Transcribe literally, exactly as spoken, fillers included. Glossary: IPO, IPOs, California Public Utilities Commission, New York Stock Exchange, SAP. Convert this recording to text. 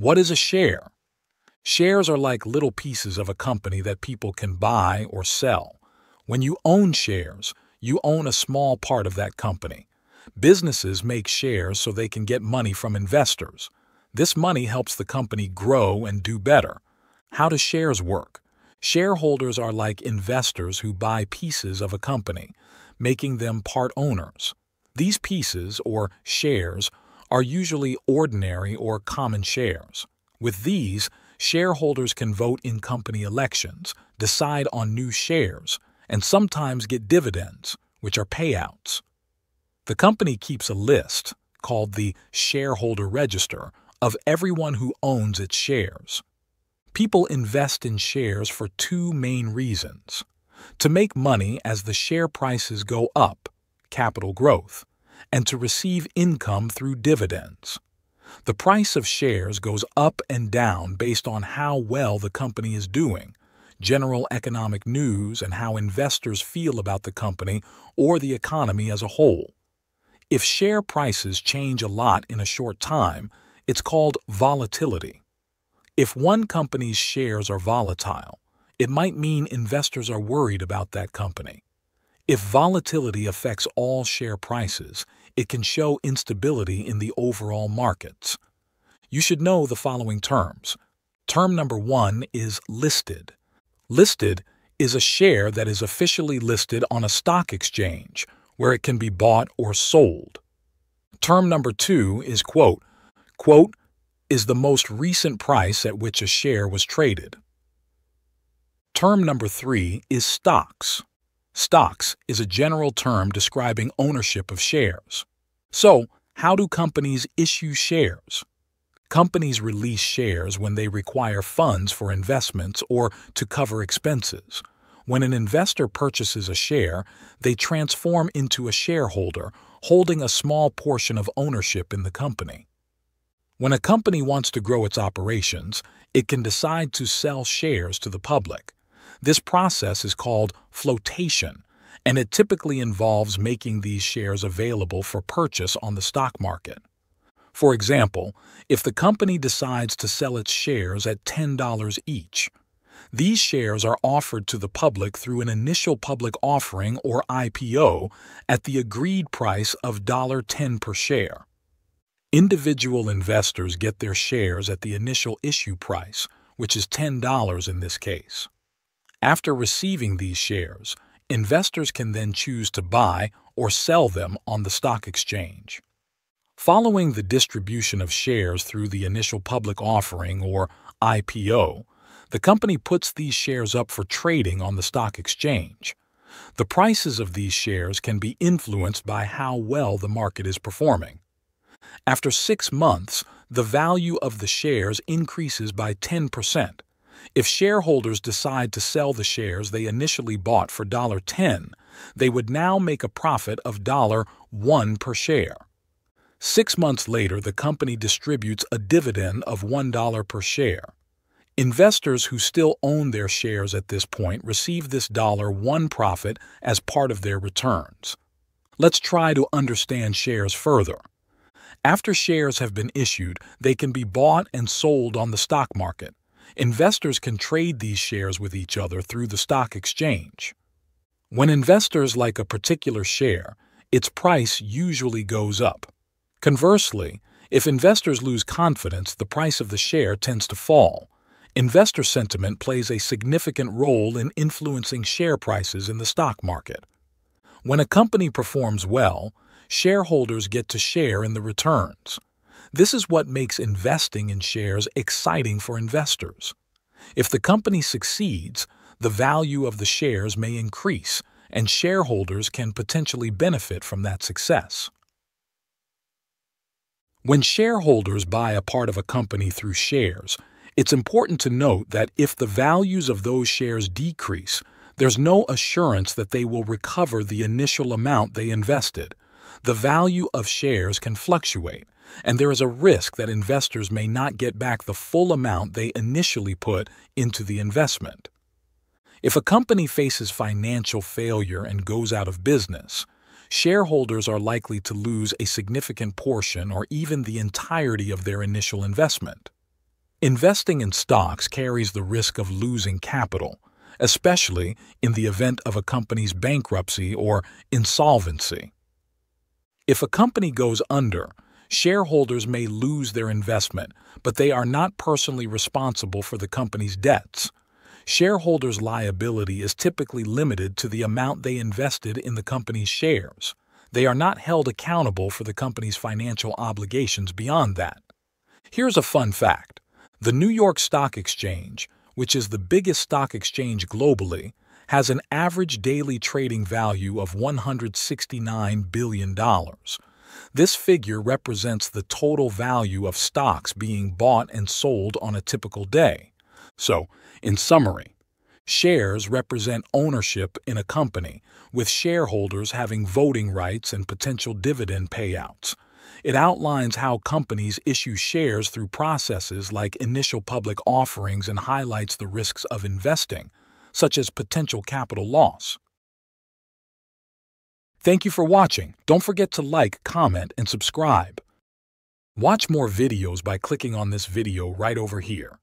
What is a share? Shares are like little pieces of a company that people can buy or sell. When you own shares, you own a small part of that company. Businesses make shares so they can get money from investors. This money helps the company grow and do better. How do shares work? Shareholders are like investors who buy pieces of a company, making them part owners. These pieces, or shares, are usually ordinary or common shares. With these, shareholders can vote in company elections, decide on new shares, and sometimes get dividends, which are payouts. The company keeps a list, called the shareholder register, of everyone who owns its shares. People invest in shares for two main reasons: to make money as the share prices go up, capital growth, and to receive income through dividends. The price of shares goes up and down based on how well the company is doing, general economic news, and how investors feel about the company or the economy as a whole. If share prices change a lot in a short time, it's called volatility. If one company's shares are volatile, it might mean investors are worried about that company. If volatility affects all share prices, it can show instability in the overall markets. You should know the following terms. Term number one is listed. Listed is a share that is officially listed on a stock exchange, where it can be bought or sold. Term number two is quote. Quote is the most recent price at which a share was traded. Term number three is stocks. Stocks is a general term describing ownership of shares. So, how do companies issue shares? Companies release shares when they require funds for investments or to cover expenses. When an investor purchases a share, they transform into a shareholder, holding a small portion of ownership in the company. When a company wants to grow its operations, it can decide to sell shares to the public. This process is called flotation, and it typically involves making these shares available for purchase on the stock market. For example, if the company decides to sell its shares at ten dollars each, these shares are offered to the public through an initial public offering or I P O at the agreed price of one dollar ten per share. Individual investors get their shares at the initial issue price, which is ten dollars in this case. After receiving these shares, investors can then choose to buy or sell them on the stock exchange. Following the distribution of shares through the initial public offering or I P O, the company puts these shares up for trading on the stock exchange. The prices of these shares can be influenced by how well the market is performing. After six months, the value of the shares increases by ten percent. If shareholders decide to sell the shares they initially bought for one dollar ten, they would now make a profit of one dollar one per share. Six months later, the company distributes a dividend of one dollar per share. Investors who still own their shares at this point receive this one dollar one profit as part of their returns. Let's try to understand shares further. After shares have been issued, they can be bought and sold on the stock market. Investors can trade these shares with each other through the stock exchange. When investors like a particular share, its price usually goes up. Conversely, if investors lose confidence, the price of the share tends to fall. Investor sentiment plays a significant role in influencing share prices in the stock market. When a company performs well, shareholders get to share in the returns. This is what makes investing in shares exciting for investors. If the company succeeds, the value of the shares may increase, and shareholders can potentially benefit from that success. When shareholders buy a part of a company through shares, it's important to note that if the values of those shares decrease, there's no assurance that they will recover the initial amount they invested. The value of shares can fluctuate, and there is a risk that investors may not get back the full amount they initially put into the investment. If a company faces financial failure and goes out of business, shareholders are likely to lose a significant portion or even the entirety of their initial investment. Investing in stocks carries the risk of losing capital, especially in the event of a company's bankruptcy or insolvency. If a company goes under, shareholders may lose their investment, but they are not personally responsible for the company's debts. Shareholders' liability is typically limited to the amount they invested in the company's shares. They are not held accountable for the company's financial obligations beyond that. Here's a fun fact. The New York Stock Exchange, which is the biggest stock exchange globally, has an average daily trading value of one hundred sixty-nine billion dollars. This figure represents the total value of stocks being bought and sold on a typical day. So, in summary, shares represent ownership in a company, with shareholders having voting rights and potential dividend payouts. It outlines how companies issue shares through processes like initial public offerings and highlights the risks of investing, such as potential capital loss. Thank you for watching. Don't forget to like, comment, and subscribe. Watch more videos by clicking on this video right over here.